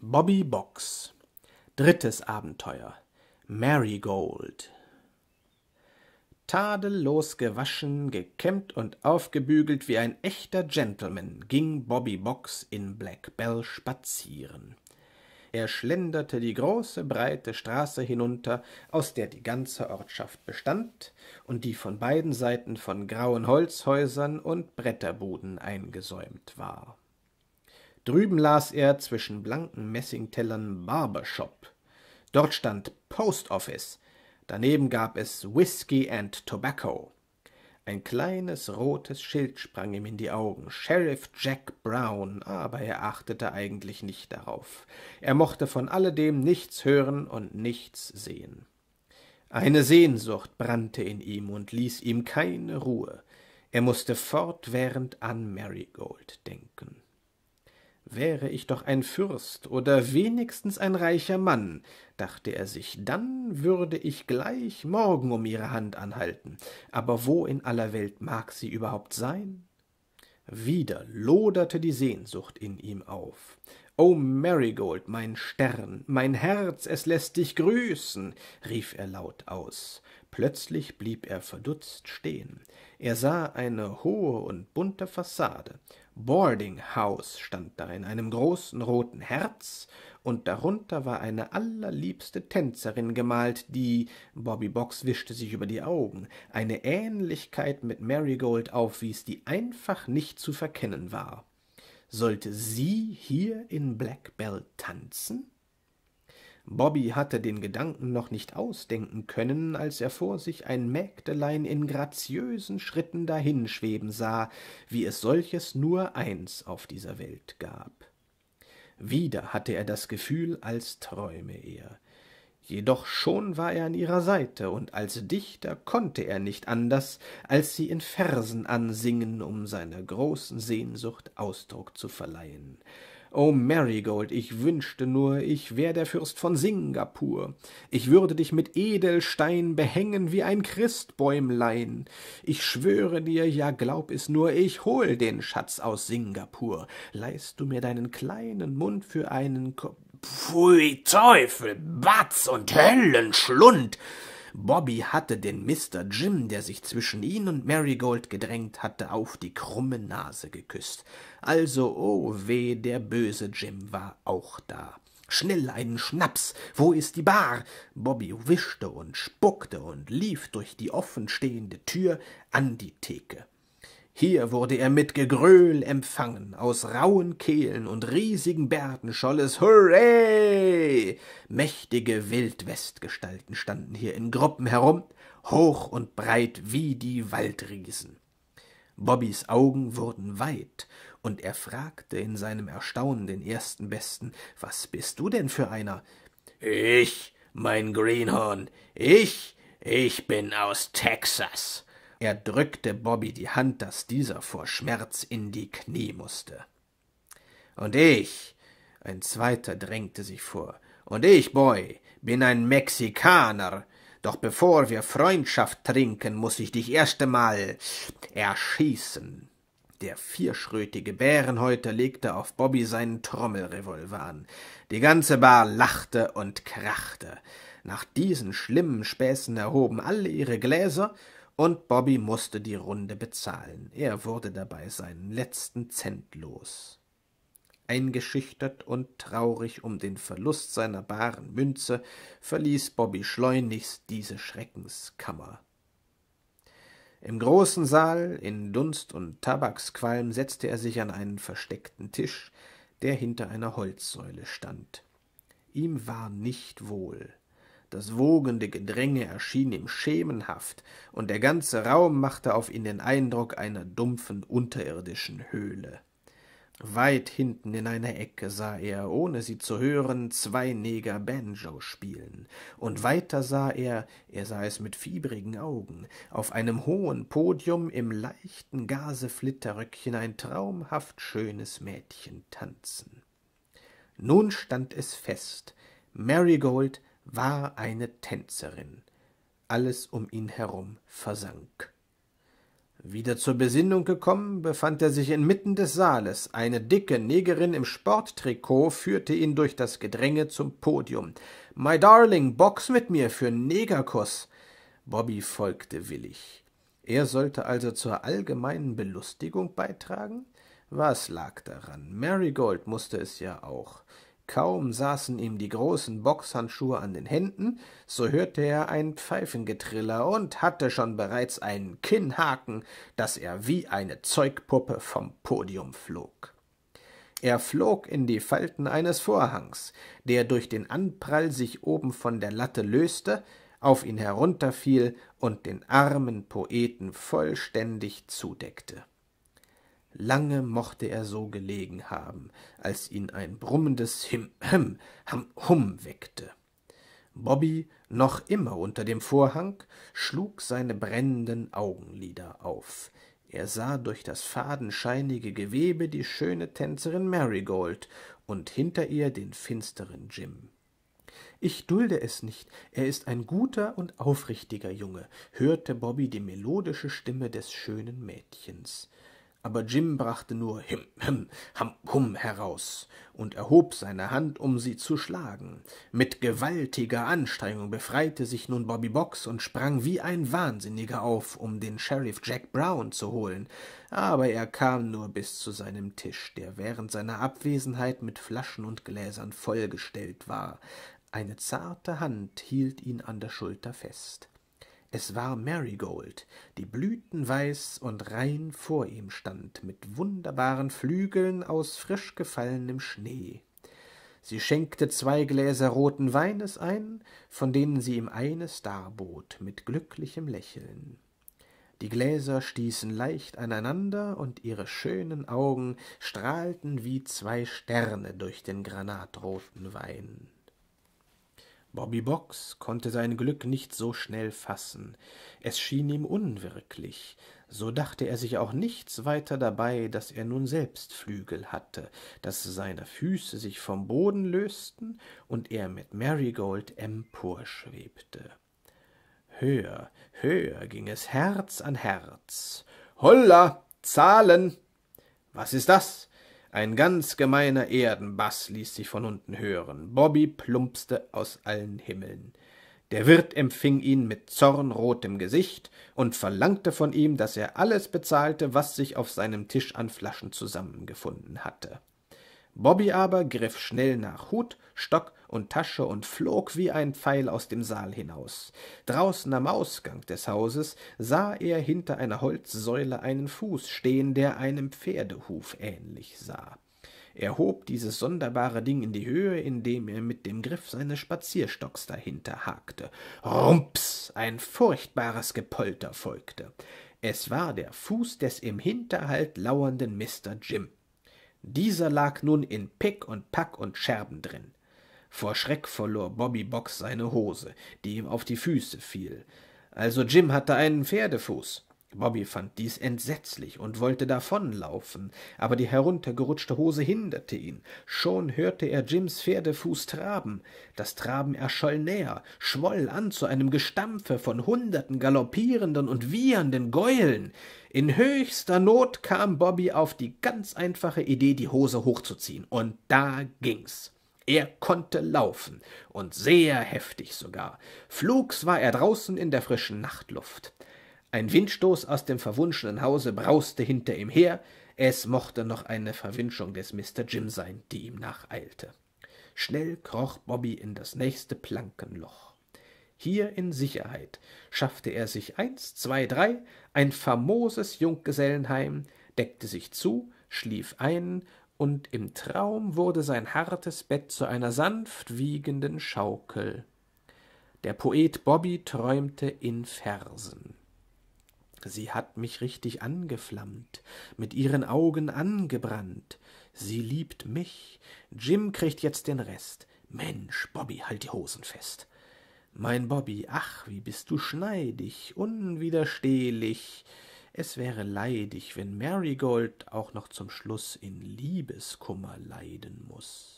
Bobby Box. Drittes Abenteuer. Marygold. Tadellos gewaschen, gekämmt und aufgebügelt wie ein echter Gentleman ging Bobby Box in Black Bell spazieren. Er schlenderte die große, breite Straße hinunter, aus der die ganze Ortschaft bestand und die von beiden Seiten von grauen Holzhäusern und Bretterbuden eingesäumt war. Drüben las er zwischen blanken Messingtellern Barbershop. Dort stand Post Office. Daneben gab es Whisky and Tobacco. Ein kleines rotes Schild sprang ihm in die Augen. Sheriff Jack Brown, aber er achtete eigentlich nicht darauf. Er mochte von alledem nichts hören und nichts sehen. Eine Sehnsucht brannte in ihm und ließ ihm keine Ruhe. Er musste fortwährend an Marygold denken. »Wäre ich doch ein Fürst oder wenigstens ein reicher Mann«, dachte er sich, »dann würde ich gleich morgen um ihre Hand anhalten. Aber wo in aller Welt mag sie überhaupt sein?« Wieder loderte die Sehnsucht in ihm auf. »Oh, Marygold, mein Stern, mein Herz, es lässt dich grüßen«, rief er laut aus. Plötzlich blieb er verdutzt stehen. Er sah eine hohe und bunte Fassade. Boarding House stand da in einem großen roten Herz, und darunter war eine allerliebste Tänzerin gemalt, die, Bobby Box wischte sich über die Augen, eine Ähnlichkeit mit Marygold aufwies, die einfach nicht zu verkennen war. Sollte sie hier in Black Bell tanzen? Bobby hatte den Gedanken noch nicht ausdenken können, als er vor sich ein Mägdelein in graziösen Schritten dahinschweben sah, wie es solches nur eins auf dieser Welt gab. Wieder hatte er das Gefühl, als träume er. Jedoch schon war er an ihrer Seite, und als Dichter konnte er nicht anders, als sie in Versen ansingen, um seiner großen Sehnsucht Ausdruck zu verleihen. »Oh, Marygold, ich wünschte nur, ich wär der Fürst von Singapur. Ich würde dich mit Edelstein behängen wie ein Christbäumlein. Ich schwöre dir, ja glaub es nur, ich hol den Schatz aus Singapur. Leihst du mir deinen kleinen Mund für einen Pfui, Teufel, Batz und Höllenschlund!« Bobby hatte den Mister Jim, der sich zwischen ihn und Marygold gedrängt hatte, auf die krumme Nase geküsst. Also, oh weh, der böse Jim war auch da. Schnell einen Schnaps, wo ist die Bar? Bobby wischte und spuckte und lief durch die offenstehende Tür an die Theke. Hier wurde er mit Gegröhl empfangen, aus rauen Kehlen und riesigen Bärten scholl es »Hurray!« Mächtige Wildwestgestalten standen hier in Gruppen herum, hoch und breit wie die Waldriesen. Bobbys Augen wurden weit, und er fragte in seinem Erstaunen den ersten Besten, »Was bist du denn für einer?« »Ich, mein Greenhorn, ich bin aus Texas.« Er drückte Bobby die Hand, dass dieser vor Schmerz in die Knie musste. »Und ich«, ein zweiter drängte sich vor, »und ich, Boy, bin ein Mexikaner, doch bevor wir Freundschaft trinken, muß ich dich erst einmal erschießen.« Der vierschrötige Bärenhäuter legte auf Bobby seinen Trommelrevolver an. Die ganze Bar lachte und krachte. Nach diesen schlimmen Späßen erhoben alle ihre Gläser, und Bobby musste die Runde bezahlen. Er wurde dabei seinen letzten Cent los. Eingeschüchtert und traurig um den Verlust seiner baren Münze, verließ Bobby schleunigst diese Schreckenskammer. Im großen Saal, in Dunst und Tabaksqualm, setzte er sich an einen versteckten Tisch, der hinter einer Holzsäule stand. Ihm war nicht wohl. Das wogende Gedränge erschien ihm schemenhaft, und der ganze Raum machte auf ihn den Eindruck einer dumpfen, unterirdischen Höhle. Weit hinten in einer Ecke sah er, ohne sie zu hören, zwei Neger Banjo spielen, und weiter sah er sah es mit fiebrigen Augen, auf einem hohen Podium im leichten Gaseflitterröckchen ein traumhaft schönes Mädchen tanzen. Nun stand es fest, Marygold war eine Tänzerin. Alles um ihn herum versank. Wieder zur Besinnung gekommen, befand er sich inmitten des Saales. Eine dicke Negerin im Sporttrikot führte ihn durch das Gedränge zum Podium. »My darling, box mit mir für Negerkuss!« Bobby folgte willig. Er sollte also zur allgemeinen Belustigung beitragen? Was lag daran? Marygold musste es ja auch. Kaum saßen ihm die großen Boxhandschuhe an den Händen, so hörte er ein Pfeifengetriller und hatte schon bereits einen Kinnhaken, dass er wie eine Zeugpuppe vom Podium flog. Er flog in die Falten eines Vorhangs, der durch den Anprall sich oben von der Latte löste, auf ihn herunterfiel und den armen Poeten vollständig zudeckte. Lange mochte er so gelegen haben, als ihn ein brummendes Him-Hem-Ham-Hum weckte. Bobby, noch immer unter dem Vorhang, schlug seine brennenden Augenlider auf. Er sah durch das fadenscheinige Gewebe die schöne Tänzerin Marygold und hinter ihr den finsteren Jim. »Ich dulde es nicht, er ist ein guter und aufrichtiger Junge«, hörte Bobby die melodische Stimme des schönen Mädchens. Aber Jim brachte nur Him-Hem-Ham-Hum heraus und erhob seine Hand, um sie zu schlagen. Mit gewaltiger Anstrengung befreite sich nun Bobby Box und sprang wie ein Wahnsinniger auf, um den Sheriff Jack Brown zu holen. Aber er kam nur bis zu seinem Tisch, der während seiner Abwesenheit mit Flaschen und Gläsern vollgestellt war. Eine zarte Hand hielt ihn an der Schulter fest. Es war Marygold, die blütenweiß und rein vor ihm stand, mit wunderbaren Flügeln aus frisch gefallenem Schnee. Sie schenkte 2 Gläser roten Weines ein, von denen sie ihm eines darbot, mit glücklichem Lächeln. Die Gläser stießen leicht aneinander, und ihre schönen Augen strahlten wie 2 Sterne durch den granatroten Wein. Bobby Box konnte sein Glück nicht so schnell fassen. Es schien ihm unwirklich. So dachte er sich auch nichts weiter dabei, dass er nun selbst Flügel hatte, dass seine Füße sich vom Boden lösten und er mit Marygold emporschwebte. Höher, höher ging es Herz an Herz. »Holla, Zahlen!« »Was ist das?« Ein ganz gemeiner Erdenbass ließ sich von unten hören. Bobby plumpste aus allen Himmeln. Der Wirt empfing ihn mit zornrotem Gesicht und verlangte von ihm, dass er alles bezahlte, was sich auf seinem Tisch an Flaschen zusammengefunden hatte. Bobby aber griff schnell nach Hut, Stock und Tasche und flog wie ein Pfeil aus dem Saal hinaus. Draußen am Ausgang des Hauses sah er hinter einer Holzsäule einen Fuß stehen, der einem Pferdehuf ähnlich sah. Er hob dieses sonderbare Ding in die Höhe, indem er mit dem Griff seines Spazierstocks dahinter hakte. Rumps! Ein furchtbares Gepolter folgte. Es war der Fuß des im Hinterhalt lauernden Mister Jim. Dieser lag nun in Pick und Pack und Scherben drin. Vor Schreck verlor Bobby Box seine Hose, die ihm auf die Füße fiel. Also Jim hatte einen Pferdefuß. Bobby fand dies entsetzlich und wollte davonlaufen, aber die heruntergerutschte Hose hinderte ihn. Schon hörte er Jims Pferdefuß traben. Das Traben erscholl näher, schwoll an zu einem Gestampfe von hunderten galoppierenden und wiehernden Gäulen. In höchster Not kam Bobby auf die ganz einfache Idee, die Hose hochzuziehen, und da ging's. Er konnte laufen, und sehr heftig sogar. Flugs war er draußen in der frischen Nachtluft. Ein Windstoß aus dem verwunschenen Hause brauste hinter ihm her. Es mochte noch eine Verwünschung des Mister Jim sein, die ihm nacheilte. Schnell kroch Bobby in das nächste Plankenloch. Hier in Sicherheit schaffte er sich 1, 2, 3, ein famoses Junggesellenheim, deckte sich zu, schlief ein, und im Traum wurde sein hartes Bett zu einer sanft wiegenden Schaukel. Der Poet Bobby träumte in Versen. »Sie hat mich richtig angeflammt, mit ihren Augen angebrannt. Sie liebt mich. Jim kriegt jetzt den Rest. Mensch, Bobby, halt die Hosen fest. Mein Bobby, ach, wie bist du schneidig, unwiderstehlich. Es wäre leidig, wenn Marygold auch noch zum Schluss in Liebeskummer leiden muß.«